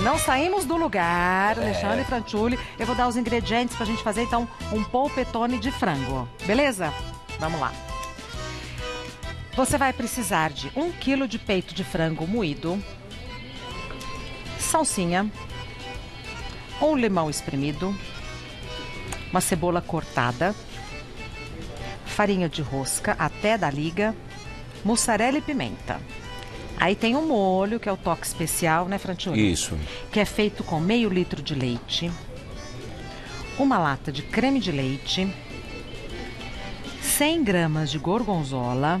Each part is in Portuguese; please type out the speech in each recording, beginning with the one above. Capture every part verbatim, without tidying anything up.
Não saímos do lugar, é. Alexandre Franciulli. Eu vou dar os ingredientes pra gente fazer, então, um polpetone de frango. Beleza? Vamos lá. Você vai precisar de um quilo de peito de frango moído, salsinha, um limão espremido, uma cebola cortada, farinha de rosca até da liga, mussarela e pimenta. Aí tem um molho, que é o toque especial, né, Franciulli? Isso. Que é feito com meio litro de leite, uma lata de creme de leite, cem gramas de gorgonzola,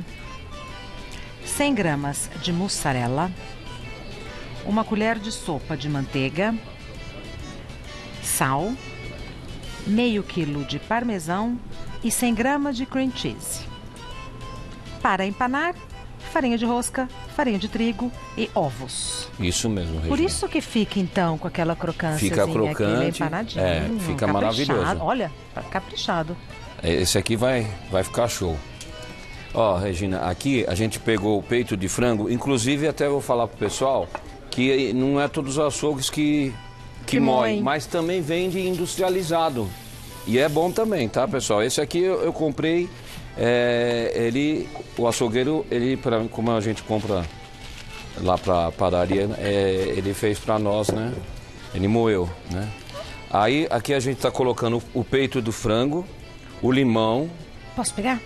cem gramas de mussarela, uma colher de sopa de manteiga, sal, meio quilo de parmesão e cem gramas de cream cheese. Para empanar, farinha de rosca, farinha de trigo e ovos. Isso mesmo, Regina. Por isso que fica, então, com aquela crocânciazinha. Fica crocante, empanadinho, é, fica caprichado, maravilhoso. Olha, tá caprichado. Esse aqui vai, vai ficar show. Ó, Regina, aqui a gente pegou o peito de frango, inclusive até vou falar pro pessoal que não é todos os açougues que, que, que moem, mas também vende industrializado. E é bom também, tá, pessoal? Esse aqui eu, eu comprei... É, ele, o açougueiro, ele, pra, como a gente compra lá para a padaria, é, ele fez para nós, né? Ele moeu, né? Aí, aqui a gente está colocando o peito do frango, o limão... Posso pegar?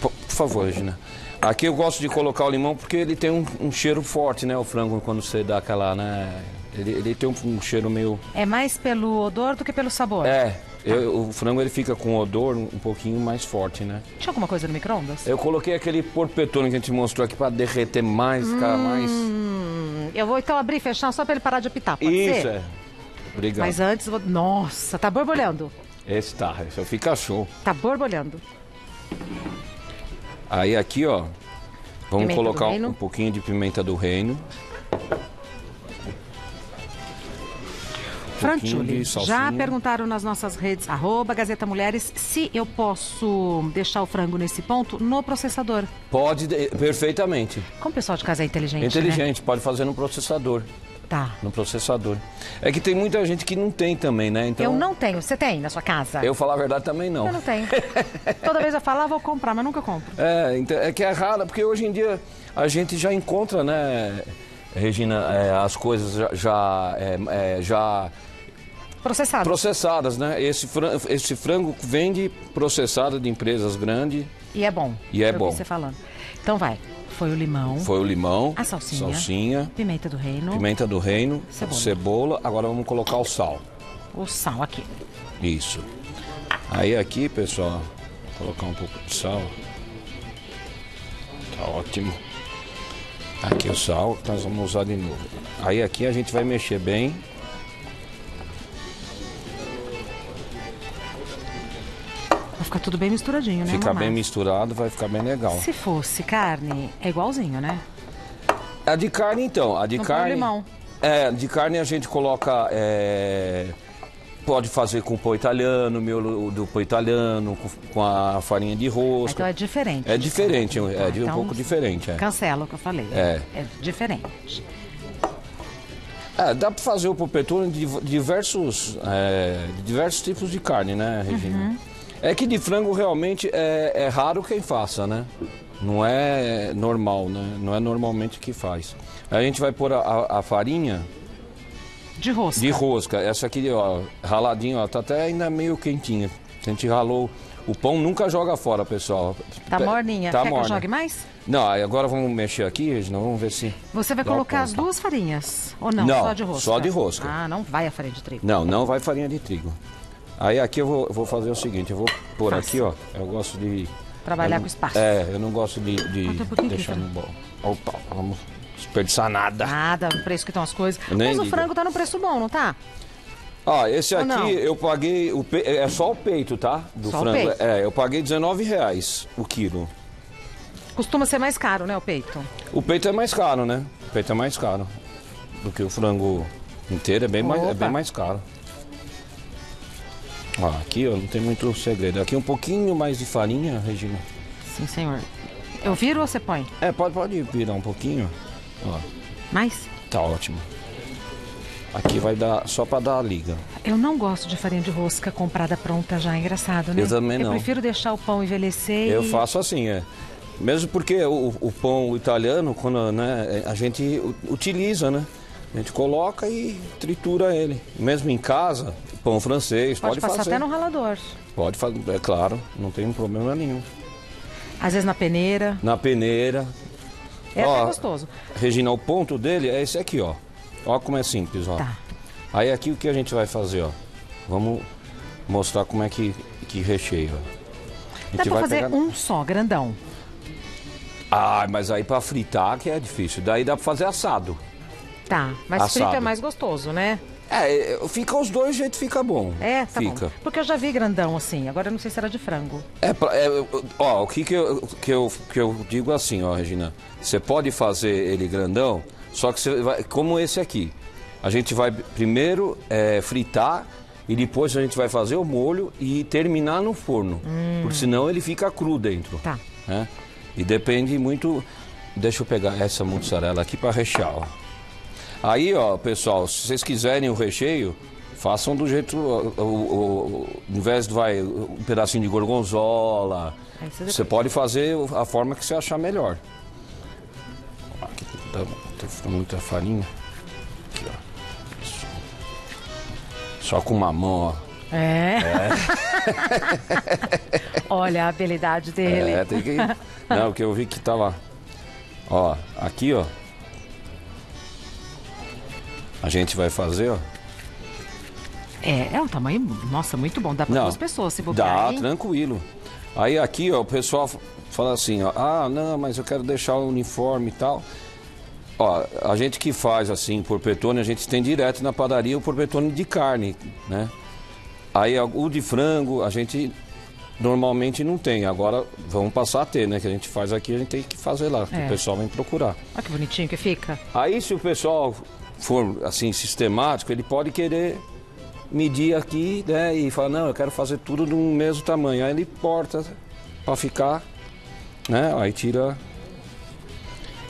Por, por favor, Regina. Aqui eu gosto de colocar o limão porque ele tem um, um cheiro forte, né? O frango, quando você dá aquela, né? Ele, ele tem um, um cheiro meio... É mais pelo odor do que pelo sabor? É. Eu, o frango ele fica com odor um pouquinho mais forte, né? Tinha alguma coisa no micro-ondas? Eu coloquei aquele polpetone que a gente mostrou aqui para derreter mais, hum, ficar mais... Eu vou então abrir e fechar só para ele parar de apitar, pode Isso, ser? É. Obrigado. Mas antes, vou... nossa, tá borbolhando. Esse tá, esse fica show. Tá borbolhando. Aí aqui, ó, vamos pimenta colocar um pouquinho de pimenta do reino. Um Franciulli, já perguntaram nas nossas redes, arroba Gazeta Mulheres, se eu posso deixar o frango nesse ponto no processador. Pode, perfeitamente. Como o pessoal de casa é inteligente, Inteligente, né? Pode fazer no processador. Tá. No processador. É que tem muita gente que não tem também, né? Então... Eu não tenho. Você tem na sua casa? Eu, falar a verdade, também não. Eu não tenho. Toda vez eu falava, vou comprar, mas nunca compro. É, então, é que é raro, porque hoje em dia a gente já encontra, né, Regina, é, as coisas já... já, é, já... Processadas. Processadas, né? Esse frango, esse frango vende processado de empresas grandes. E é bom. E é bom. Você falando. Então vai. Foi o limão. Foi o limão. A salsinha. Salsinha. Pimenta do reino. Pimenta do reino. Cebola. Cebola. Agora vamos colocar o sal. O sal aqui. Isso. Aí aqui, pessoal, vou colocar um pouco de sal. Tá ótimo. Aqui o sal que nós vamos usar de novo. Aí aqui a gente vai mexer bem. Fica tudo bem misturadinho, né? Fica bem misturado, vai ficar bem legal. Se fosse carne, é igualzinho, né? A de carne, então. A de não carne. Põe limão. É, de carne a gente coloca. É, pode fazer com pão italiano, miolo do pão italiano, com a farinha de rosca. Então é diferente. É diferente, é, é então, um pouco diferente. É. Cancela o que eu falei. É. É diferente. É, dá pra fazer o polpetone de diversos, é, diversos tipos de carne, né, Regina? Uhum. É que de frango realmente é, é raro quem faça, né? Não é normal, né? Não é normalmente que faz. A gente vai pôr a, a farinha... De rosca. De rosca. Essa aqui, ó, raladinha, ó, tá até ainda meio quentinha. A gente ralou... O pão nunca joga fora, pessoal. Tá morninha. Tá Quer morna. que eu jogue mais? Não, agora vamos mexer aqui, Regina, vamos ver se... Você vai colocar as duas farinhas, ou não? Não, só de rosca? só de rosca. Ah, não vai a farinha de trigo. Não, não vai farinha de trigo. Aí aqui eu vou, eu vou fazer o seguinte, eu vou pôr Nossa. aqui, ó, eu gosto de... Trabalhar não, com espaço. É, eu não gosto de, de deixar no bolo. Opa, vamos desperdiçar nada. Nada, o preço que estão as coisas. Nem Mas digo. o frango tá no preço bom, não tá? Ó, ah, esse Ou aqui não? eu paguei, o pe... é só o peito, tá? Do só frango. O peito. É, eu paguei dezenove reais o quilo. Costuma ser mais caro, né, o peito? O peito é mais caro, né? O peito é mais caro do que o frango inteiro, é bem, mais, é bem mais caro. Ó, aqui, ó, não tem muito segredo. Aqui um pouquinho mais de farinha, Regina. Sim, senhor. Eu viro ou você põe? É, pode, pode virar um pouquinho. Ó. Mais? Tá ótimo. Aqui vai dar só para dar a liga. Eu não gosto de farinha de rosca comprada pronta já, é engraçado, né? Eu também não. Eu prefiro deixar o pão envelhecer. Eu e... faço assim, é. Mesmo porque o, o pão italiano, quando, né, a gente utiliza, né? A gente coloca e tritura ele. Mesmo em casa, pão francês, pode, pode passar fazer. Até no ralador. Pode fazer, é claro, não tem problema nenhum. Às vezes na peneira. Na peneira. É, ó, até gostoso. Regina, o ponto dele é esse aqui, ó. Ó como é simples, ó. Tá. Aí aqui o que a gente vai fazer, ó. Vamos mostrar como é que, que recheio, ó. A gente Dá pra vai fazer pegar... um só, grandão. Ah, mas aí pra fritar que é difícil. Daí dá pra fazer assado. Tá, mas assado. Frito é mais gostoso, né? É, fica os dois, jeito fica bom. É, tá fica. Bom. Porque eu já vi grandão assim, agora eu não sei se era de frango. É, é ó, o que que eu, que, eu, que eu digo assim, ó, Regina. Você pode fazer ele grandão, só que você vai, como esse aqui. A gente vai primeiro é, fritar e depois a gente vai fazer o molho e terminar no forno. Hum. Porque senão ele fica cru dentro. Tá. Né? E depende muito... Deixa eu pegar essa mussarela aqui para rechear, ó. Aí, ó, pessoal, se vocês quiserem o recheio, façam do jeito, o, o, o, ao invés de vai um pedacinho de gorgonzola, você depois... pode fazer a forma que você achar melhor. Aqui tá, tá ficando muita farinha. Aqui, ó. Isso. Só com uma mão, ó. É? É. Olha a habilidade dele. É, tem que... Não, porque eu vi que tá lá. Ó, aqui, ó. A gente vai fazer, ó. É, é um tamanho, nossa, muito bom. Dá para duas pessoas se bobear. Dá, hein? Tranquilo. Aí aqui, ó, o pessoal fala assim, ó. Ah, não, mas eu quero deixar o uniforme e tal. Ó, a gente que faz assim, polpetone, a gente tem direto na padaria o polpetone de carne, né? Aí o de frango, a gente normalmente não tem. Agora vamos passar a ter, né? Que a gente faz aqui, a gente tem que fazer lá. É. Que o pessoal vem procurar. Olha que bonitinho que fica. Aí se o pessoal... for assim sistemático, ele pode querer medir aqui, né, e falar, não, eu quero fazer tudo do mesmo tamanho. Aí ele corta para ficar, né, aí tira.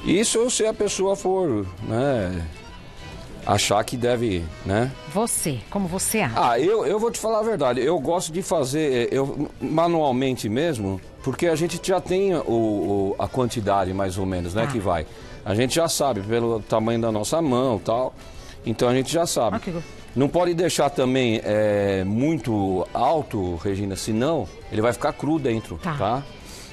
Isso se a pessoa for, né, achar que deve, né. Você, como você acha? Ah, eu, eu vou te falar a verdade, eu gosto de fazer eu, manualmente mesmo, porque a gente já tem o, o, a quantidade mais ou menos, né, ah. que vai. A gente já sabe, pelo tamanho da nossa mão e tal, então a gente já sabe. Okay. Não pode deixar também é, muito alto, Regina, senão ele vai ficar cru dentro, tá. tá?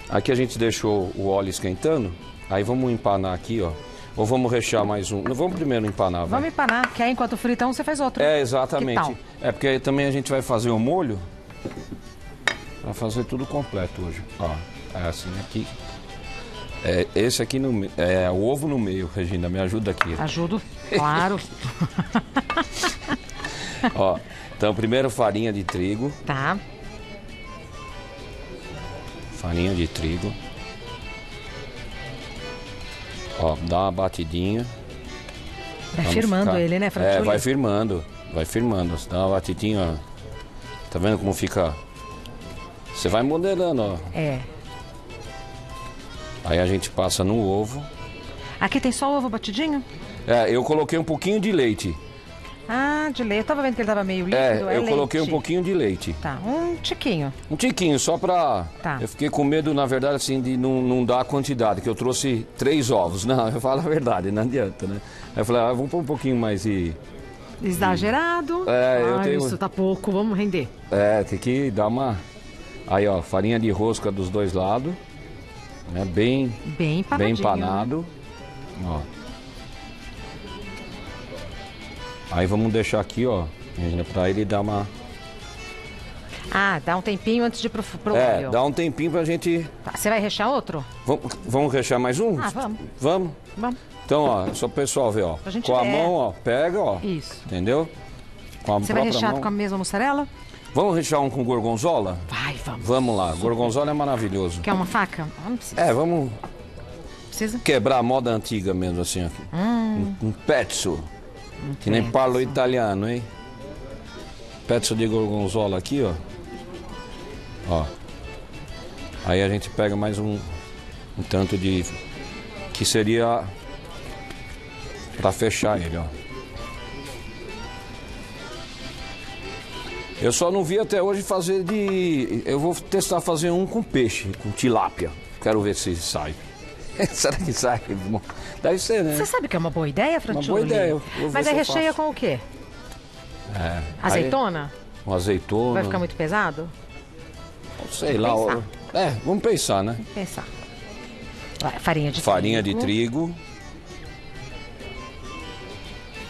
Aqui a gente deixou o óleo esquentando, aí vamos empanar aqui, ó. Ou vamos rechear mais um? Vamos primeiro empanar, vai. Vamos empanar, que aí enquanto frita um, você faz outro. É, exatamente. É, porque aí também a gente vai fazer o molho pra fazer tudo completo hoje. Ó, é assim aqui. É, esse aqui, no, é o ovo no meio, Regina, me ajuda aqui. Ajudo, claro. Ó, então, primeiro farinha de trigo. Tá. Farinha de trigo. Ó, dá uma batidinha. Vai Vamos firmando ficar... ele, né, Franciulli? É, vai firmando, vai firmando. Você dá uma batidinha, ó. Tá vendo como fica? Você vai modelando, ó. É. Aí a gente passa no ovo. Aqui tem só ovo batidinho? É, eu coloquei um pouquinho de leite. Ah, de leite. Eu tava vendo que ele tava meio líquido. É, eu é leite. Coloquei um pouquinho de leite. Tá, um tiquinho. Um tiquinho, só pra... Tá. Eu fiquei com medo, na verdade, assim, de não, não dar a quantidade, que eu trouxe três ovos. Não, eu falo a verdade, não adianta, né? Aí eu falei, ah, vamos pôr um pouquinho mais de... Exagerado. É, eu ah, tenho... isso tá pouco, vamos render. É, tem que dar uma... Aí, ó, farinha de rosca dos dois lados. É bem, bem, bem empanado. Ó. Aí vamos deixar aqui, ó, pra ele dar uma... Ah, dá um tempinho antes de ir pro, pro é, óleo. É, dá um tempinho pra gente... Você vai rechear outro? Vom, vamos rechear mais um? Ah, vamos. Vamos? Vamos. Então, ó, só pro pessoal ver, ó. Com ver. a mão, ó, pega, ó. Isso. Entendeu? Com a Você vai rechear mão. com a mesma mussarela? Vamos rechear um com gorgonzola? Vai, vamos. Vamos lá, gorgonzola é maravilhoso. Quer uma faca? Não precisa. É, vamos precisa? quebrar a moda antiga mesmo, assim. Hum. Um, um pezzo, um que pezzo. nem parlo italiano, hein? Pezzo de gorgonzola aqui, ó. Ó. Aí a gente pega mais um, um tanto de... que seria pra fechar ele, ó. Eu só não vi até hoje fazer de... Eu vou testar fazer um com peixe, com tilápia. Quero ver se sai. Será que sai? Deve ser, né? Você sabe que é uma boa ideia, Franciulli? Uma boa ideia. Mas aí recheia com o quê? É, azeitona? Aí, um azeitona. Vai ficar muito pesado? Sei lá. Pensar. É, vamos pensar, né? Vamos pensar. Farinha de Farinha trigo. de trigo.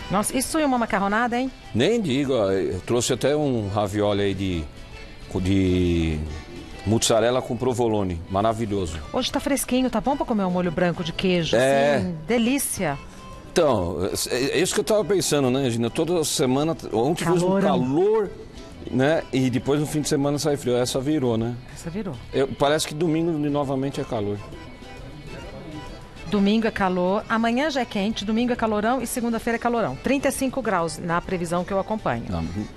Nossa, isso é uma macarronada, hein? Nem digo. Eu trouxe até um ravioli aí de... de... mozzarella com provolone, maravilhoso. Hoje tá fresquinho, tá bom pra comer um molho branco de queijo, é... assim, delícia. Então, é isso que eu tava pensando, né, Regina? Toda semana, ontem fez um calor, né, e depois no fim de semana sai frio. Essa virou, né? Essa virou. Eu, parece que domingo novamente é calor. Domingo é calor, amanhã já é quente, domingo é calorão e segunda-feira é calorão. trinta e cinco graus na previsão que eu acompanho.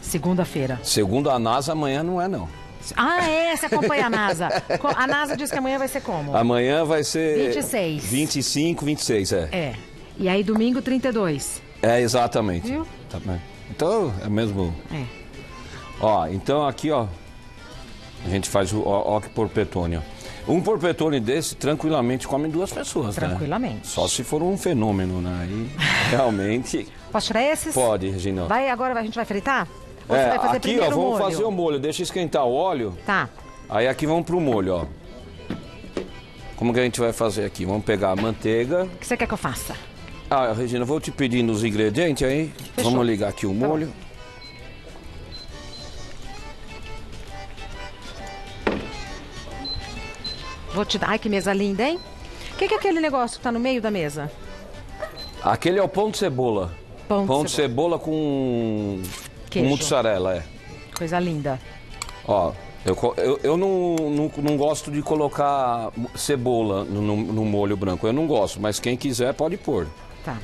Segunda-feira. Segundo a NASA, amanhã não é, não. Ah, é? Você acompanha a NASA. A NASA diz que amanhã vai ser como? Amanhã vai ser... vinte e seis. vinte e cinco, vinte e seis, é. É. E aí domingo, trinta e dois. É, exatamente. Viu? Tá bem. Então, é mesmo... É. Ó, então aqui, ó, a gente faz o ó, ó que polpetone, ó. Um polpetone desse, tranquilamente, comem duas pessoas, tranquilamente. Né? Tranquilamente. Só se for um fenômeno, né? Aí, realmente... Posso tirar esses? Pode, Regina. Vai, agora a gente vai fritar? É, aqui, ó, vamos fazer o molho. Deixa esquentar o óleo. Tá. Aí aqui vamos pro molho, ó. Como que a gente vai fazer aqui? Vamos pegar a manteiga. O que você quer que eu faça? Ah, Regina, vou te pedindo os ingredientes aí. Fechou. Vamos ligar aqui o molho. Tá. Vou te dar... Ai, que mesa linda, hein? O que, que é aquele negócio que tá no meio da mesa? Aquele é o pão de cebola. Pão de, pão de cebola. cebola com... Queijo. Mussarela, é. Coisa linda. Ó, eu, eu, eu não, não, não gosto de colocar cebola no, no, no molho branco. Eu não gosto, mas quem quiser pode pôr. Tá.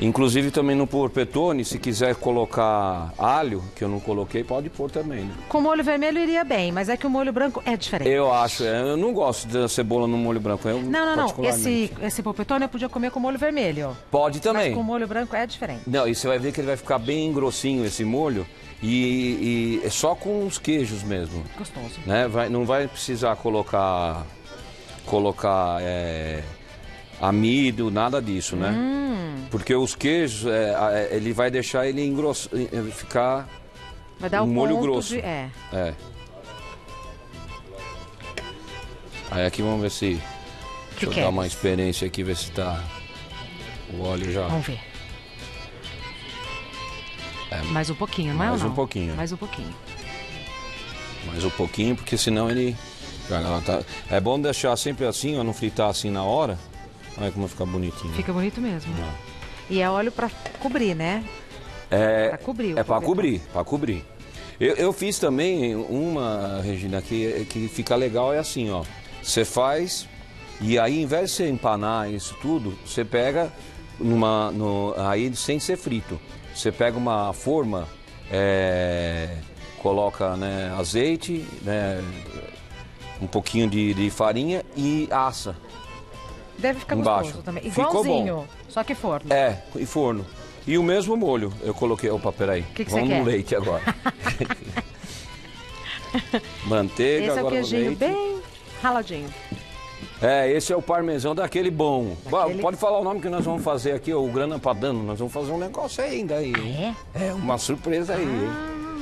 Inclusive também no polpetone, se quiser colocar alho, que eu não coloquei, pode pôr também, né? Com molho vermelho iria bem, mas é que o molho branco é diferente. Eu acho, eu não gosto da cebola no molho branco. Eu, não, não, não. Esse, esse polpetone eu podia comer com molho vermelho. Pode também. Mas com molho branco é diferente. Não, e você vai ver que ele vai ficar bem grossinho esse molho e, e é só com os queijos mesmo. Gostoso. Né? Vai, não vai precisar colocar, colocar é, amido, nada disso, né? Hum. Porque os queijos, é, ele vai deixar ele engrosso, ficar vai dar um molho grosso. De, é. é. Aí aqui vamos ver se... Que deixa eu que dar é? uma experiência aqui, ver se tá o óleo já... Vamos ver. É, mais um pouquinho, não é ou não? Mais um pouquinho. Mais um pouquinho. Mais um pouquinho, porque senão ele... É bom deixar sempre assim, ó, não fritar assim na hora. Olha como fica bonitinho. Fica bonito mesmo. É. E é óleo para cobrir, né? É, para cobrir. É para cobrir, para cobrir. Eu, eu fiz também uma, Regina, que, que fica legal, é assim, ó. Você faz e aí, ao invés de você empanar isso tudo, você pega, numa, no, aí sem ser frito, você pega uma forma, é, coloca, né, azeite, né, um pouquinho de, de farinha e assa. Deve ficar embaixo. Gostoso também. Igualzinho, só que forno. É, e forno. E o mesmo molho. Eu coloquei... Opa, peraí. O que, que você quer? Vamos no leite agora. Manteiga, esse agora é o queijinho leite. Bem raladinho. É, esse é o parmesão daquele bom. Daquele... Pode falar o nome que nós vamos fazer aqui, ó, o grana padano. Nós vamos fazer um negócio ainda aí. Ah, é? É, uma surpresa ah, aí.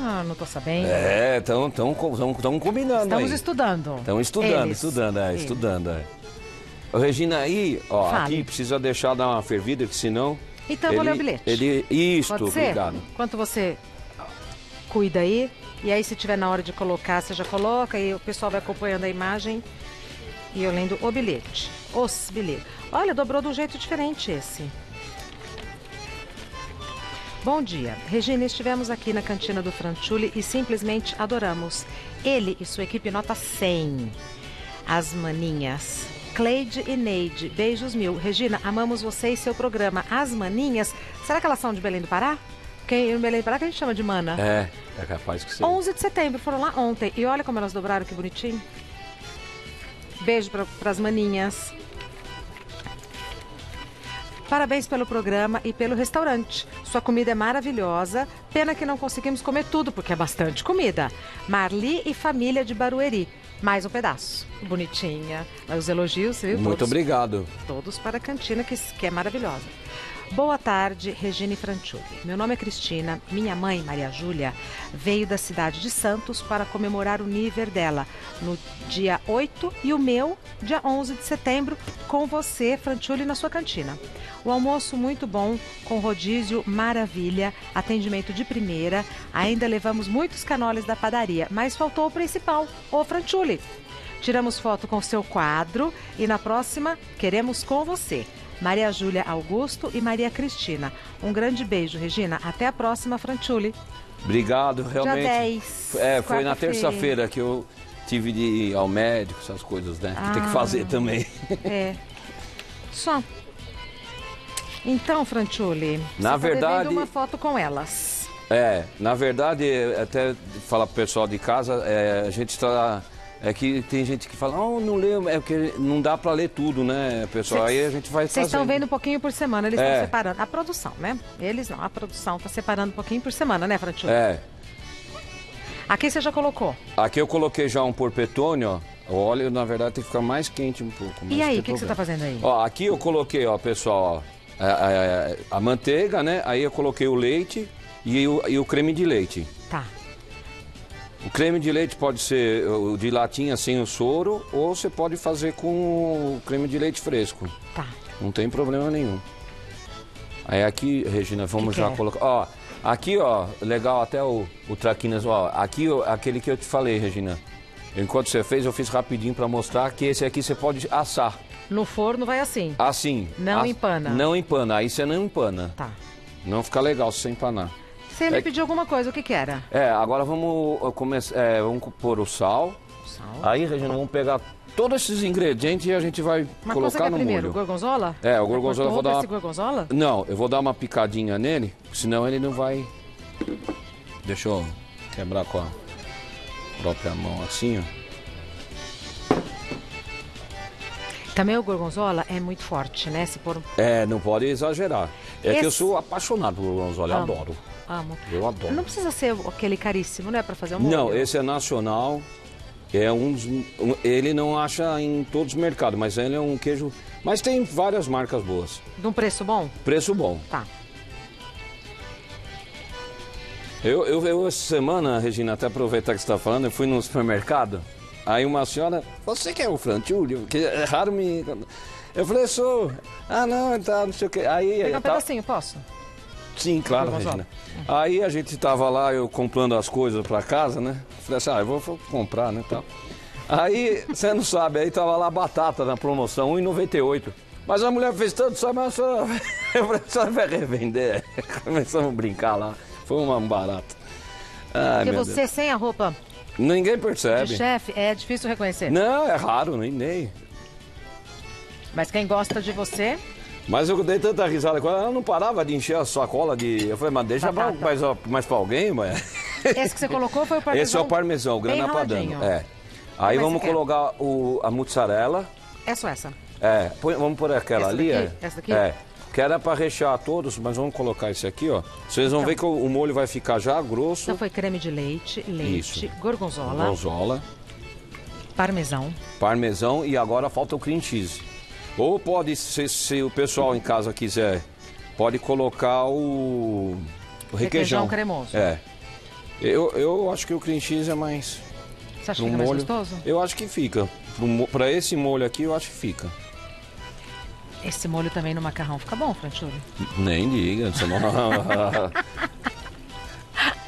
Ah, não tô sabendo. É, estão combinando. Estamos aí. estudando. Estamos estudando, Eles. estudando, é, estudando, é. Regina, aí, ó, Fale. aqui precisa deixar dar uma fervida, que senão... Então eu vou ler o bilhete. Ele, isso, obrigado. Enquanto você cuida aí, e aí se tiver na hora de colocar, você já coloca, e o pessoal vai acompanhando a imagem, e eu lendo o bilhete. Os bilhetes. Olha, dobrou de um jeito diferente esse. Bom dia. Regina, estivemos aqui na cantina do Franciulli e simplesmente adoramos. Ele e sua equipe nota cem. As maninhas... Cleide e Neide, beijos mil. Regina, amamos você e seu programa. As maninhas, será que elas são de Belém do Pará? Porque no Belém do Pará que a gente chama de mana. É, é capaz que sim. onze de setembro, foram lá ontem. E olha como elas dobraram, que bonitinho. Beijo para as maninhas. Parabéns pelo programa e pelo restaurante. Sua comida é maravilhosa. Pena que não conseguimos comer tudo, porque é bastante comida. Marli e família de Barueri. Mais um pedaço. Bonitinha. Os elogios, viu? Muito todos, obrigado. Todos para a cantina, que, que é maravilhosa. Boa tarde, Regina e Franciulli. Meu nome é Cristina. Minha mãe, Maria Júlia, veio da cidade de Santos para comemorar o nível dela no dia oito e o meu, dia onze de setembro, com você, Franciulli, na sua cantina. O almoço muito bom, com rodízio maravilha, atendimento de primeira. Ainda levamos muitos canoles da padaria, mas faltou o principal, o Franciulli. Tiramos foto com o seu quadro e na próxima queremos com você. Maria Júlia Augusto e Maria Cristina. Um grande beijo, Regina. Até a próxima, Franciulli. Obrigado, realmente. Dia dez, é, foi na terça-feira que eu tive de ir ao médico, essas coisas, né? Ah, que tem que fazer também. É. Só. Então, Franciulli, na você verdade, tá devendo uma foto com elas. É, na verdade, até falar pro pessoal de casa, é, a gente está... É que tem gente que fala, oh, não leu, é porque não dá para ler tudo, né, pessoal? Cês, aí a gente vai fazendo. Vocês estão vendo um pouquinho por semana, eles estão é. separando. A produção, né? Eles não, a produção está separando um pouquinho por semana, né, Franciulli? É. Aqui você já colocou? Aqui eu coloquei já um polpetone, ó. O óleo, na verdade, tem que ficar mais quente um pouco. E aí, o que, que você tá fazendo aí? Ó, aqui eu coloquei, ó, pessoal, ó, a, a, a, a manteiga, né? Aí eu coloquei o leite e o, e o creme de leite. Tá. O creme de leite pode ser de latinha sem o soro ou você pode fazer com o creme de leite fresco. Tá. Não tem problema nenhum. Aí aqui, Regina, vamos que já que é? colocar... Ó, aqui, ó, legal até o, o traquinas, ó. Aqui, ó, aquele que eu te falei, Regina. Enquanto você fez, eu fiz rapidinho pra mostrar que esse aqui você pode assar. No forno vai assim? Assim. Não a... empana? Não empana, aí você não empana. Tá. Não fica legal se você empanar. Você me é, pediu alguma coisa, o que que era? É, agora vamos começar, é, vamos pôr o sal. Sal. Aí, Regina, vamos pegar todos esses ingredientes e a gente vai Mas colocar no primeiro, molho. Gorgonzola? É, o gorgonzola eu vou dar. Uma... gorgonzola? Não, eu vou dar uma picadinha nele, senão ele não vai. Deixa eu quebrar com a própria mão assim, ó. Também o gorgonzola é muito forte, né? Se por... É, não pode exagerar. É Esse... que eu sou apaixonado por gorgonzola, eu adoro. Amo. Eu adoro. Não precisa ser aquele caríssimo, né? Para fazer um molho. Não, esse é nacional. É um, um, ele não acha em todos os mercados, mas ele é um queijo... Mas tem várias marcas boas. De um preço bom? Preço bom. Tá. Eu, eu, eu essa semana, Regina, até aproveitar que você está falando, eu fui num supermercado... Aí uma senhora, você que é o Franciulli? Que é raro me... Eu falei, sou... Ah, não, tá, não sei o que... Aí... Pega um pedacinho, tá... posso? Sim, claro, Regina. Uhum. Aí a gente tava lá, eu comprando as coisas pra casa, né? Falei assim, ah, eu vou, vou comprar, né, tal. Aí, você não sabe, aí tava lá batata na promoção, um real e noventa e oito. Mas a mulher fez tanto, sabe, mas a senhora vai revender. Começamos a brincar lá. Foi uma barata. Ai, porque você Deus. Sem a roupa... Ninguém percebe. De chefe, é difícil reconhecer. Não, é raro, nem nem. Mas quem gosta de você... Mas eu dei tanta risada com ela, ela não parava de encher a sacola de... Eu falei, mas deixa pra, mais, mais pra alguém, mas... Esse que você colocou foi o parmesão? Esse é o parmesão, o grana padano. É. Aí mas vamos colocar o, a mussarela. É só essa? É, põe, vamos pôr aquela essa ali. Daqui? É. Essa daqui? É. Que era pra rechear todos, mas vamos colocar esse aqui, ó. Vocês vão então, ver que o, o molho vai ficar já grosso. Então foi creme de leite, leite, Isso. gorgonzola. Gorgonzola. Parmesão. Parmesão e agora falta o cream cheese. Ou pode, se, se o pessoal em casa quiser, pode colocar o, o requeijão. Requeijão cremoso. É. Eu, eu acho que o cream cheese é mais... Você acha que fica molho, mais gostoso? Eu acho que fica. Pra esse molho aqui, eu acho que fica. Esse molho também no macarrão fica bom, Franciulli? Nem diga, senão...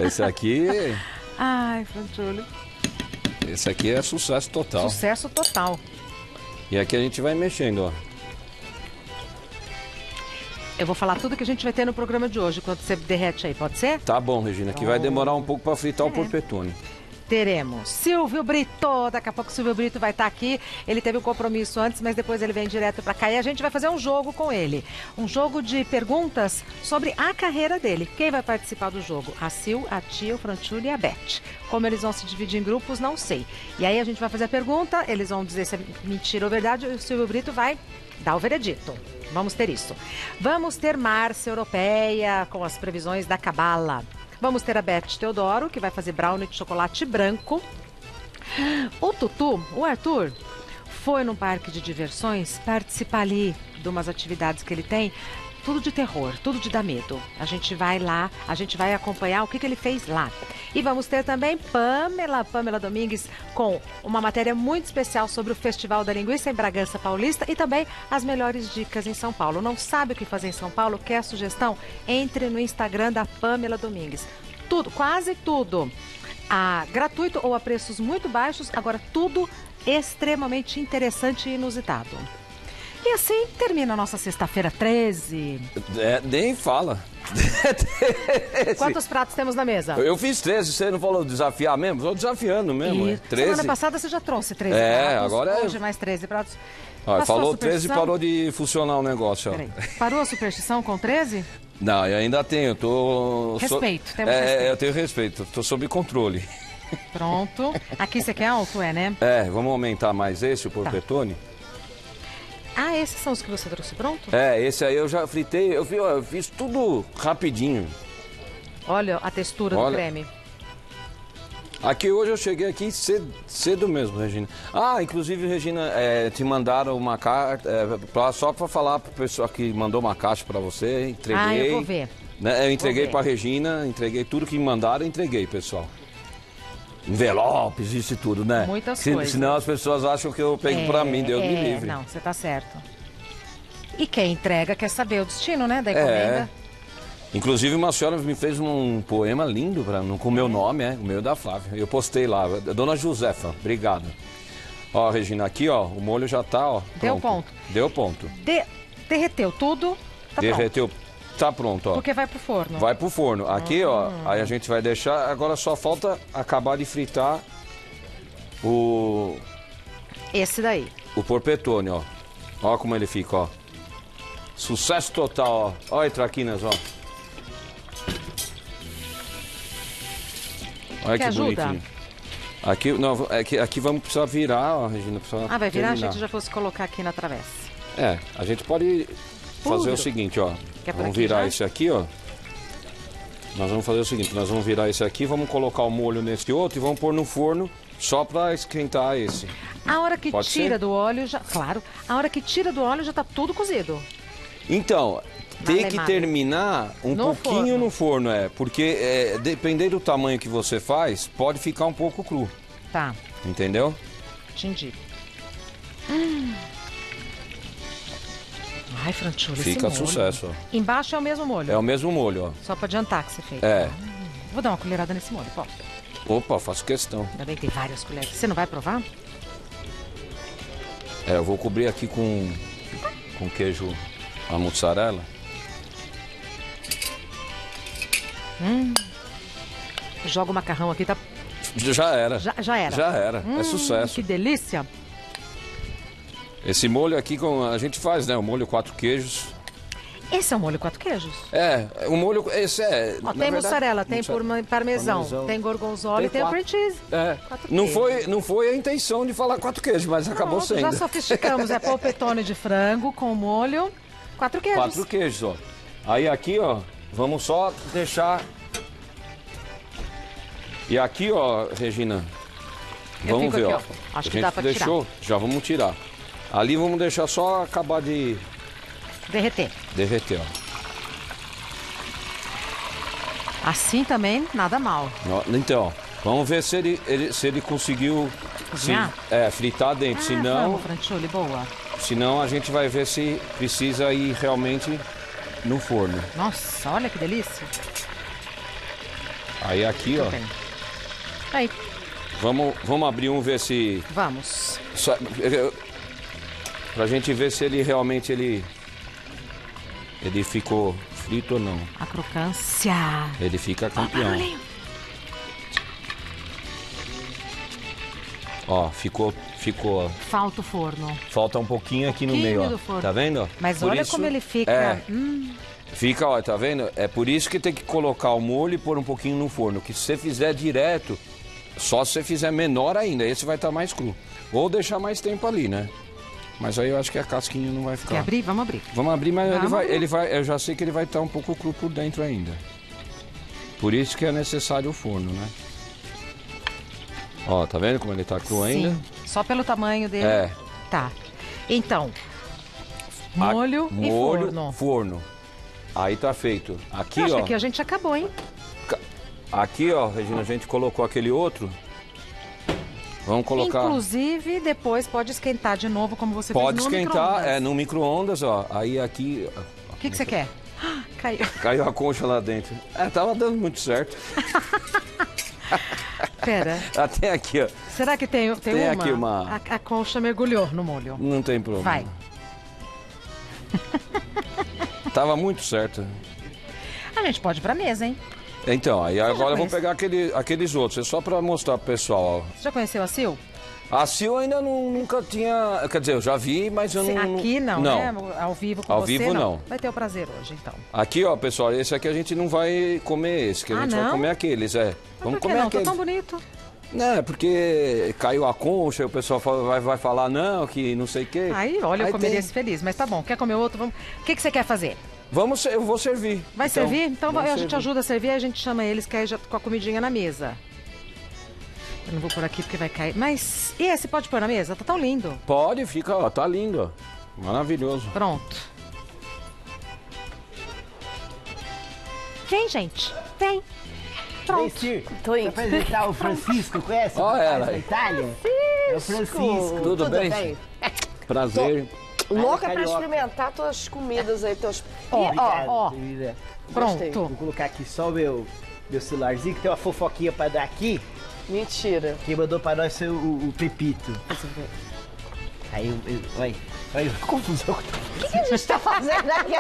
Esse aqui... Ai, Franciulli. Esse aqui é sucesso total. Sucesso total. E aqui a gente vai mexendo, ó. Eu vou falar tudo que a gente vai ter no programa de hoje, quando você derrete aí, pode ser? Tá bom, Regina, então... que vai demorar um pouco para fritar é. o polpetone. teremos Silvio Brito. Daqui a pouco o Silvio Brito vai estar aqui. Ele teve um compromisso antes, mas depois ele vem direto para cá. E a gente vai fazer um jogo com ele. Um jogo de perguntas sobre a carreira dele. Quem vai participar do jogo? A Sil, a Tia, o Franciulli e a Bete. Como eles vão se dividir em grupos, não sei. E aí a gente vai fazer a pergunta, eles vão dizer se é mentira ou verdade, e o Silvio Brito vai dar o veredito. Vamos ter isso. Vamos ter Márcia Europeia com as previsões da Cabala. Vamos ter a Bete Teodoro, que vai fazer brownie de chocolate branco. O Tutu, o Arthur, foi num parque de diversões participar ali de umas atividades que ele tem. Tudo de terror, tudo de dar medo. A gente vai lá, a gente vai acompanhar o que, que ele fez lá. E vamos ter também Pâmela, Pâmela Domingues, com uma matéria muito especial sobre o Festival da Linguiça em Bragança Paulista e também as melhores dicas em São Paulo. Não sabe o que fazer em São Paulo? Quer sugestão? Entre no Instagram da Pâmela Domingues. Tudo, quase tudo. Ah, gratuito ou a preços muito baixos, agora tudo extremamente interessante e inusitado. E assim termina a nossa sexta-feira treze. É, nem fala. Quantos pratos temos na mesa? Eu fiz treze, você não falou desafiar mesmo? Estou desafiando mesmo. E... treze. Semana passada você já trouxe treze é, pratos, agora hoje é... mais treze pratos. Ah, falou superstição... treze e parou de funcionar o negócio. Peraí, parou a superstição com treze? Não, eu ainda tenho. Tô... Respeito, temos é, respeito. Eu tenho respeito, estou sob controle. Pronto. Aqui você quer alto, é, né? É, vamos aumentar mais esse, o Polpetone. Tá. Ah, esses são os que você trouxe pronto? É, esse aí eu já fritei, eu fiz, eu fiz tudo rapidinho. Olha a textura Olha. do creme. Aqui hoje eu cheguei aqui cedo, cedo mesmo, Regina. Ah, inclusive, Regina, é, te mandaram uma carta, é, só para falar para o pessoal que mandou uma caixa para você, entreguei. Ah, eu vou ver. Né, eu entreguei para a Regina, entreguei tudo que me mandaram, entreguei, pessoal. Envelopes, isso e tudo, né? Muitas Se, coisas. Senão as pessoas acham que eu pego é, pra mim, Deus é, me livre. Não, você tá certo. E quem entrega quer saber o destino, né, da encomenda. É. Inclusive uma senhora me fez um poema lindo pra, com o meu nome, é, o meu da Flávia. Eu postei lá, Dona Josefa, obrigado. Ó, Regina, aqui ó, o molho já tá, ó, pronto. Deu ponto. Deu ponto. De, derreteu tudo, tá Derreteu pronto. Tá pronto, ó. Porque vai pro forno. Vai pro forno. Aqui, ó, hum. aí a gente vai deixar. Agora só falta acabar de fritar o... esse daí. O polpetone, ó. Ó como ele fica, ó. Sucesso total, ó. Olha aí, traquinas, ó. Olha que, que bonitinho. Aqui, não, aqui, aqui vamos precisar virar, ó, Regina. Ah, vai virar? Terminar. A gente já fosse colocar aqui na travessa. É, a gente pode... fazer o seguinte, ó, é vamos virar já? esse aqui, ó, nós vamos fazer o seguinte, nós vamos virar esse aqui, vamos colocar o molho nesse outro e vamos pôr no forno só pra esquentar esse. A hora que Pode tira ser? do óleo, já, claro, a hora que tira do óleo já tá tudo cozido. Então, tem vale, que vale. terminar um no pouquinho forno. no forno, é, porque é, dependendo do tamanho que você faz, pode ficar um pouco cru. Tá. Entendeu? Entendi. Hum... Ai, Franciulli, Fica esse molho. sucesso. Ó. Embaixo é o mesmo molho? É o mesmo molho, ó. Só pra adiantar que você fez. É. Hum, vou dar uma colherada nesse molho, posso? Opa, faço questão. Ainda bem que tem várias colheres. Você não vai provar? É, eu vou cobrir aqui com, com queijo, a mussarela. Hum. Joga o macarrão aqui, tá? Já era. Já, já era. Já era. Hum, é sucesso. Que delícia. Esse molho aqui a gente faz, né? O molho quatro queijos. Esse é o molho quatro queijos? É, o molho... Esse é... Ó, tem mussarela, tem parmesão, tem gorgonzola e tem quatro, o cream cheese. É. Não foi, não foi a intenção de falar quatro queijos, mas não, acabou sendo. Já sofisticamos, é polpetone de frango com molho, quatro queijos. Quatro queijos, ó. Aí aqui, ó, vamos só deixar... E aqui, ó, Regina, Eu vamos ver, aqui, ó. Acho que dá pra tirar. Deixou, já vamos tirar. Ali vamos deixar só acabar de... derreter. Derreter, ó. Assim também, nada mal. Então, vamos ver se ele, ele, se ele conseguiu se, é, fritar dentro. Ah, se não, Franciulli, boa. Se não, a gente vai ver se precisa ir realmente no forno. Nossa, olha que delícia. Aí aqui, Muito ó. Bem. Aí. Vamos, vamos abrir um, ver se... Vamos. Só, eu, pra gente ver se ele realmente ele, ele ficou frito ou não. A crocância. Ele fica campeão. Ó, ficou, ficou... Falta o forno. Falta um pouquinho aqui um pouquinho no meio, ó. Tá vendo? Mas por olha isso, como ele fica. É, hum. Fica, ó, tá vendo? É por isso que tem que colocar o molho e pôr um pouquinho no forno. Que se você fizer direto, só se você fizer menor ainda, esse vai estar tá mais cru. Ou deixar mais tempo ali, né? Mas aí eu acho que a casquinha não vai ficar... Quer abrir? Vamos abrir. Vamos abrir, mas vamos ele, vai, abrir. ele vai... Eu já sei que ele vai estar tá um pouco cru por dentro ainda. Por isso que é necessário o forno, né? Ó, tá vendo como ele tá cru ainda? Sim, só pelo tamanho dele. É. Tá. Então, molho a... e molho, forno. forno. Aí tá feito. Aqui, eu acho ó... que aqui a gente acabou, hein? Aqui, ó, Regina, a gente colocou aquele outro... Vamos colocar... Inclusive, depois pode esquentar de novo, como você pode fez no micro-ondas. Pode esquentar, é, no micro-ondas, ó. Aí aqui... O que, que você quer? Ah, caiu. Caiu a concha lá dentro. É, tava dando muito certo. Pera. Até aqui, ó. Será que tem, tem, tem uma? Aqui uma... A, a concha mergulhou no molho. Não tem problema. Vai. Tava muito certo. A gente pode ir pra mesa, hein? Então, aí agora eu vou pegar aquele, aqueles outros, é só para mostrar pro pessoal. Você já conheceu a Sil? A Sil ainda não, nunca tinha, quer dizer, eu já vi, mas eu Sim, não... Aqui não, não, né? Ao vivo com Ao você vivo, não. não. Vai ter o prazer hoje, então. Aqui, ó, pessoal, esse aqui a gente não vai comer esse, que a ah, gente não? vai comer aqueles, é. Mas Vamos por que comer não? aqueles. Tô tão bonito. Não, é porque caiu a concha e o pessoal vai, vai falar não, que não sei o quê. Aí, olha, aí eu comeria tem... esse feliz, mas tá bom, quer comer outro, vamos... O que, que você quer fazer? Vamos, eu vou servir. Vai então, servir? Então eu, a servir. gente ajuda a servir, a gente chama eles que aí já com a comidinha na mesa. Eu não vou por aqui porque vai cair. Mas, e esse pode pôr na mesa? Tá tão lindo. Pode, fica, ó, tá lindo. Maravilhoso. Pronto. Vem, gente, vem. Pronto. Vem, tô indo. Pra apresentar o Francisco, conhece? Olha ela aí. Itália? É o Francisco. Tudo, Tudo bem? bem? Prazer. Tô... Louca para experimentar tuas comidas aí, teus... Ó, ó, ó. Pronto. Vou colocar aqui só o meu, meu celularzinho, que tem uma fofoquinha para dar aqui. Mentira. Quem mandou para nós foi o, o Pepito. Aí, eu, eu, olha aí, confusão. O que, que a gente tá fazendo aqui?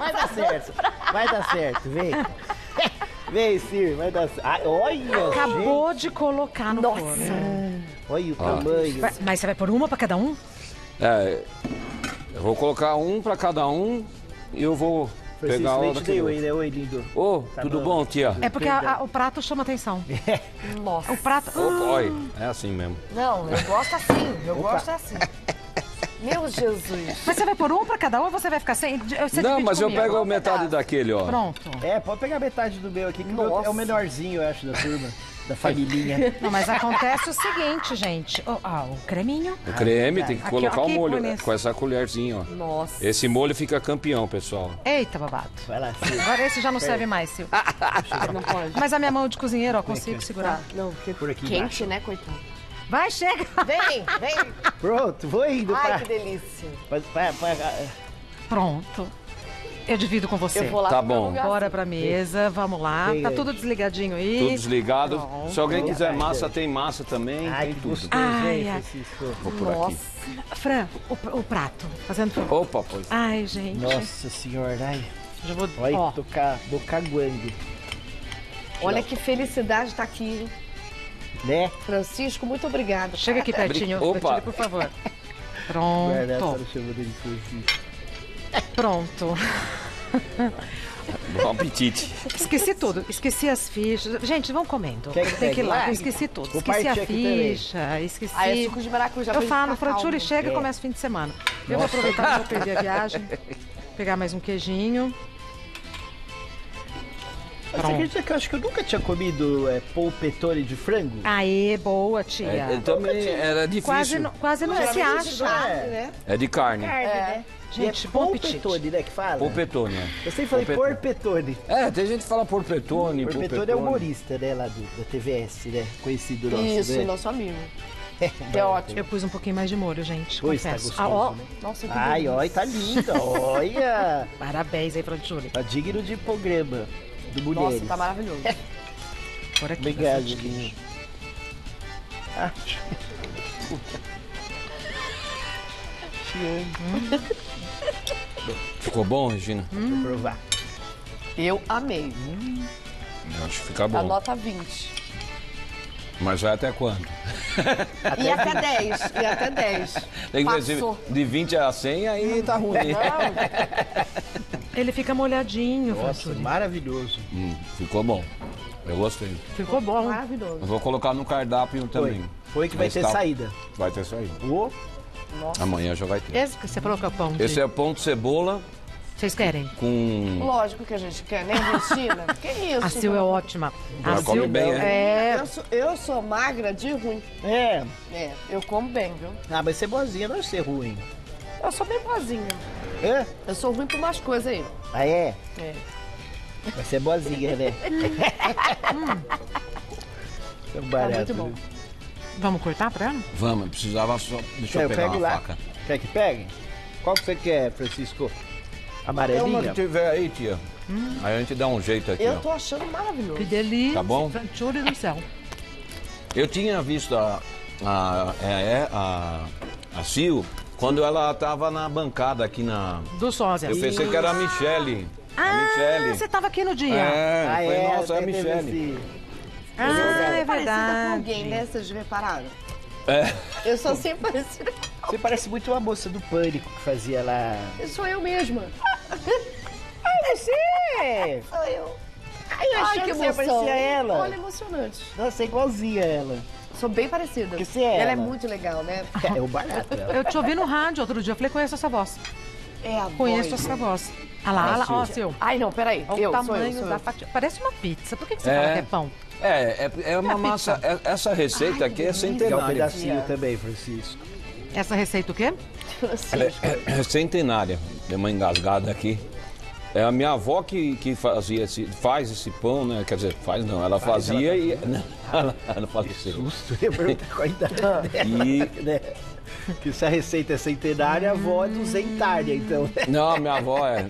Vai dar certo, vai dar certo, vem. Vem, Sil, vai dar certo. Ah, olha, Acabou gente. de colocar no Nossa. forno. Olha o ah. tamanho. Vai, mas você vai pôr uma para cada um? É, eu vou colocar um pra cada um e eu vou Francisco, pegar o daquele outro. Né? Oi, lindo. Ô, oh, tá tudo bom, bom, tia? É porque a, a, o prato chama atenção. Nossa. O prato... Oh, Oi, é assim mesmo. Não, eu gosto assim, eu Opa. gosto assim. Meu Jesus. Mas você vai por um pra cada um ou você vai ficar sem? Você Não, mas comigo. eu pego eu metade daquele, ó. Pronto. É, pode pegar metade do meu aqui, que meu é o melhorzinho, eu acho, da turma. Da familhinha. Não, mas acontece o seguinte, gente. Oh, ah, o creminho. O creme ah, tem que colocar aqui, ó, o molho né, com essa colherzinha, ó. Nossa. Esse molho fica campeão, pessoal. Eita, babado. Vai lá, Sil. Agora esse já não Pera. serve mais, Sil. Não pode. Mas a minha mão de cozinheiro, ó, consigo Vem, segurar. Não, porque por aqui Quente, embaixo. né, coitado? Vai, chega. Vem, vem. Pronto, vou indo. Ai, pra... que delícia. Pra, pra, pra... Pronto. Eu divido com você. Eu vou lá tá bom. Bora pra mesa, vamos lá. Tá tudo desligadinho aí. Tudo desligado. Pronto. Se alguém quiser massa, tem massa também. Ai, tem tudo. Ai, ai. Vou por Nossa. aqui. Fran, o, o prato. Fazendo tudo. Opa, pois. Ai, gente. Nossa senhora, ai. Já vou... Vai Ó. tocar boca guangue. Olha que felicidade tá aqui, né? Francisco, muito obrigada. Chega aqui pertinho, Opa. por favor. Pronto. Pronto. Bom apetite. Esqueci tudo. Esqueci as fichas. Gente, vão comendo. Que que Tem que ir lá. lá. Esqueci tudo. O esqueci a ficha. Também. Esqueci. Ah, é suco de maracujá. Eu falo, Franciulli chega e é. começa o fim de semana. Nossa. Eu vou aproveitar que eu perdi a viagem. Pegar mais um queijinho. Você que eu acho que eu nunca tinha comido é, polpetone de frango? Aê, boa, tia. É, eu também era difícil. Quase não, quase não se acha. É, né? é de carne. É de carne, é. né? Gente, é polpetone, né, que fala? Polpetone, é. Eu sempre falei porpetone. É, tem gente que fala porpetone, porpetone. Porpetone é humorista, né, lá do, da T V S, né? Conhecido nosso, Isso, né? nosso amigo. É, é ótimo. Eu pus um pouquinho mais de molho, gente, pois confesso. Tá gostoso, ah, ó. Né? Nossa, que Ai, ó, tá linda, olha. Parabéns aí, Franciulli. Tá digno de programa do Mulheres. Nossa, tá maravilhoso. Por aqui. Obrigado, Júlio. Ah, Hum. Ficou bom, Regina? Hum. Vou provar. Eu amei. Hum. Eu acho que fica bom. A nota vinte. Mas vai até quando? E até dez. E até dez. Tem que dizer, de vinte a cem aí tá ruim. Não. Ele fica molhadinho. Nossa, Franciulli. Maravilhoso. Hum, ficou bom. Eu gostei. Ficou bom. Maravilhoso. Eu vou colocar no cardápio também. Foi, Foi que vai Mas ter tá... saída. Vai ter saída. O... Nossa. Amanhã já vai ter. Esse que você coloca pão de... Esse é pão de cebola. Vocês querem? Com... Lógico que a gente quer, né, Cristina? Que isso? A Sil não? é ótima. Ela come bem, é. é... Eu, sou, eu sou magra de ruim. É. É, eu como bem, viu? Ah, mas ser boazinha não é ser ruim. Eu sou bem boazinha. É? Eu sou ruim por umas coisas aí. Ah, é? É. Vai ser boazinha, né? É um barato, tá muito bom. Viu? Vamos cortar pra ela? Vamos, precisava só... Deixa eu, eu pegar uma lá. faca. Quer que pegue? Qual que você quer, Francisco? Amarelinha? É uma que tiver aí, tia. Hum. Aí a gente dá um jeito aqui. Eu ó. tô achando maravilhoso. Que delícia. Tá bom? Franciulli do céu. Eu tinha visto a, a, a, a, a Sil quando ela tava na bancada aqui na... Do Sósia. Eu pensei Isso. que era a Michelle. Ah, a Michelle. Você tava aqui no dia. É, ah, foi, é, nossa, é a Michelle. Ah, é verdade. Parecida com alguém, né? Vocês repararam? É. Eu sou sempre parecida. Você parece muito uma moça do Pânico que fazia lá... Eu sou eu mesma. Ai, você! Sou eu. Ai, eu achei que você parecia ela. Olha, emocionante. Nossa, é igualzinha ela. Sou bem parecida. Que você é ela. Ela é muito legal, né? É, é o barato dela. Eu te ouvi no rádio outro dia, eu falei, conheço essa voz. É a Conheço voz. essa voz. Olha lá, ó, seu. Ai, não, peraí. Olha o tamanho da fatia. Parece uma pizza. Por que, que você é. fala que é pão? É, é, é uma é massa... É, essa receita Ai, aqui é centenária. É um pedacinho também, Francisco. Essa receita o quê? Ela é, é centenária. Deu uma engasgada aqui. É a minha avó que, que fazia esse, faz esse pão, né? Quer dizer, faz não. Ela faz, fazia ela e... Não, ela, ela fazia. Que susto. Eu pergunto a qualidade dela, e... né? Que se a receita é centenária, a avó é duzentária, então. Não, a minha avó é...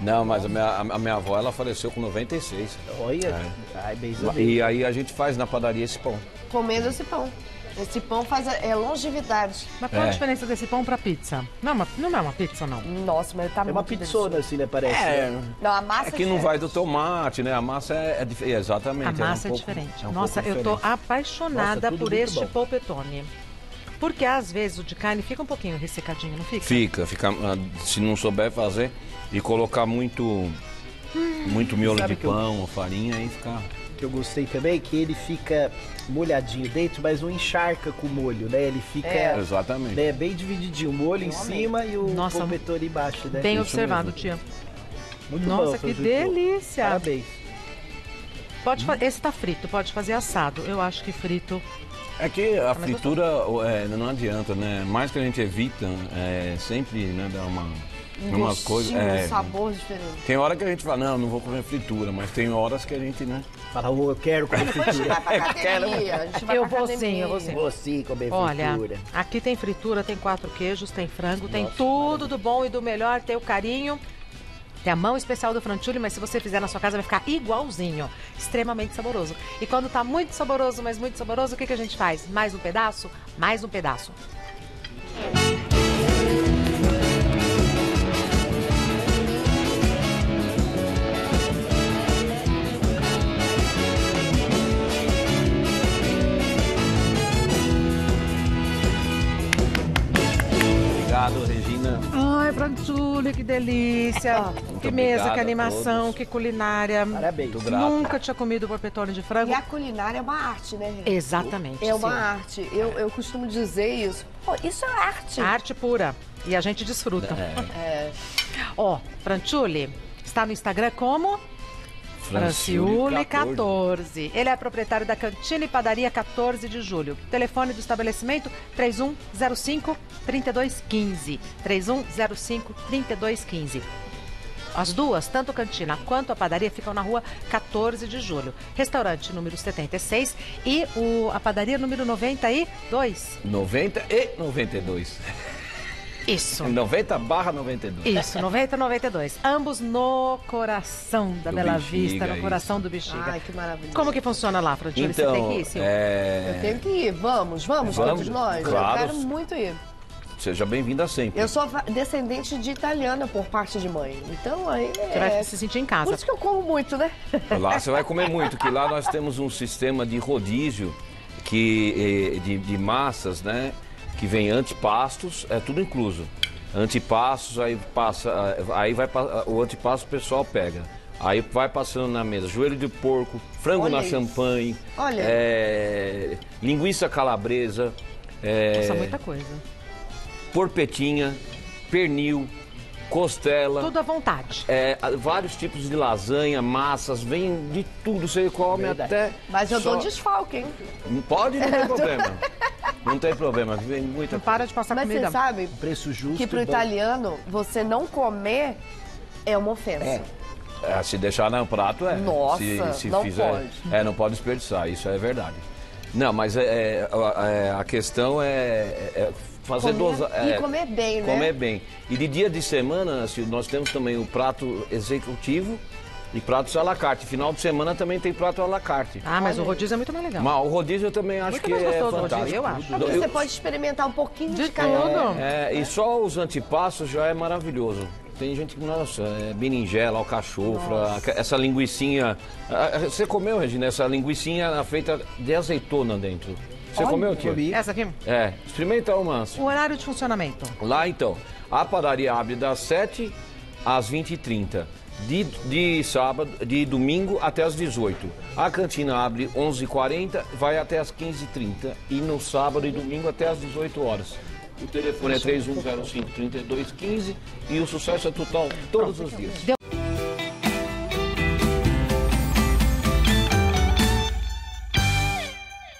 Não, mas a minha, a minha avó, ela faleceu com noventa e seis. Olha. É. Ai, beijo. E aí a gente faz na padaria esse pão. Comendo esse pão. Esse pão faz é longevidade. Mas qual é. a diferença desse pão pra pizza? Não, não é uma pizza, não. Nossa, mas tá é muito... É uma pizzona, assim, né, parece. É. Né? Não, a massa é que é não vai do tomate, né? A massa é, é diferente. Exatamente. A massa é, um é pouco, diferente. É um Nossa, eu diferente. tô apaixonada Nossa, por este bom. polpetone. Porque, às vezes, o de carne fica um pouquinho ressecadinho, não fica? Fica, fica. Se não souber fazer e colocar muito, hum, muito miolo de pão ou farinha, aí fica... Que eu gostei também, que ele fica molhadinho dentro, mas não encharca com o molho, né? Ele fica... É, exatamente. Né, bem divididinho, o molho em cima e o polpetone embaixo, né? Bem observado, tia. Muito bom. Nossa, que delícia! Parabéns. Pode hum. Esse tá frito, pode fazer assado. Eu acho que frito... É que a fritura é, não adianta, né? Mais que a gente evita, é, sempre né, dá uma, um uma coisa... É, um sabor diferente. Tem hora que a gente fala, não, não vou comer fritura, mas tem horas que a gente, né? Fala, eu quero comer fritura. Depois a gente vai pra academia, a gente vai eu pra vou academia. Sim, eu vou sim. Vou sim comer Olha, fritura. Olha, aqui tem fritura, tem quatro queijos, tem frango, Nossa, tem tudo maravilha. do bom e do melhor, tem o carinho... Tem a mão especial do Franciulli, mas se você fizer na sua casa vai ficar igualzinho. Extremamente saboroso. E quando tá muito saboroso, mas muito saboroso, o que, que a gente faz? Mais um pedaço? Mais um pedaço. Obrigado, Regina. Ai, Franciulli, que delícia. Muito que mesa, que animação, que culinária. Parabéns. Nunca tinha comido polpetone de frango. E a culinária é uma arte, né, Regina? Exatamente. É uma sim. arte. Eu, eu costumo dizer isso. Pô, isso é arte. Arte pura. E a gente desfruta. É. Ó, é. oh, Franciulli, está no Instagram como? Franciulli quatorze. Ele é proprietário da Cantina e Padaria quatorze de julho. Telefone do estabelecimento três um zero cinco, três dois um cinco. três um zero cinco, três dois um cinco. As duas, tanto a cantina quanto a padaria, ficam na rua quatorze de julho. Restaurante número setenta e seis e o, a padaria número noventa e dois. noventa e noventa e dois. Isso. noventa barra noventa e dois. Isso, noventa, noventa e dois. Ambos no coração da do Bela Bexiga, Vista, no isso. coração do Bexiga. Ai, que maravilha. Como que funciona lá, Franciulli? Então, você tem que ir, Sil? É... Eu tenho que ir. Vamos, vamos, vamos todos nós. Claro. Eu quero muito ir. Seja bem-vinda sempre. Eu sou descendente de italiana por parte de mãe. Então aí... Você é... vai se sentir em casa. Por isso que eu como muito, né? Lá você vai comer muito, que lá nós temos um sistema de rodízio que, de, de massas, né? Que vem antipastos, é tudo incluso. Antipastos, aí passa, aí vai o antipasto o pessoal pega. Aí vai passando na mesa joelho de porco, frango Olha na isso. champanhe, Olha. É, linguiça calabresa, é, nossa, muita coisa. Porpetinha, pernil, costela. Tudo à vontade. É, vários tipos de lasanha, massas, vem de tudo, você come Verdade. até... Mas eu só... dou desfalque, hein? Pode, não tem problema. Não tem problema, vem muita não coisa. Para de passar Mas comida. Mas você sabe Preço justo que pro italiano, você não comer é uma ofensa. É. É, se deixar no prato, é. Nossa, se, se não fizer, pode. É, não pode desperdiçar, isso é verdade. Não, mas é, é, a questão é, é fazer comer, dosa, é, e comer bem, né? Comer bem. E de dia de semana, assim, nós temos também o prato executivo e pratos à la carte. Final de semana também tem prato à la carte. Ah, mas Olha. o rodízio é muito mais legal. Mas o rodízio eu também acho muito que mais gostoso, é fantástico. Eu acho. Porque você eu... pode experimentar um pouquinho de, de cada um. É, é, e só os antepassos já é maravilhoso. Tem gente que, nossa, é berinjela, alcachofra, nossa. essa linguicinha... Você comeu, Regina, essa linguicinha feita de azeitona dentro. Você Olha, comeu, tia? Essa aqui? É. Experimenta uma. O horário de funcionamento? Lá, então. A padaria abre das sete às vinte e trinta. De, de sábado, de domingo até as dezoito. A cantina abre onze e quarenta, vai até as quinze e trinta. E no sábado e domingo até as dezoito horas. O telefone é três um zero cinco, três dois um cinco e o sucesso é total todos Pronto, os dias.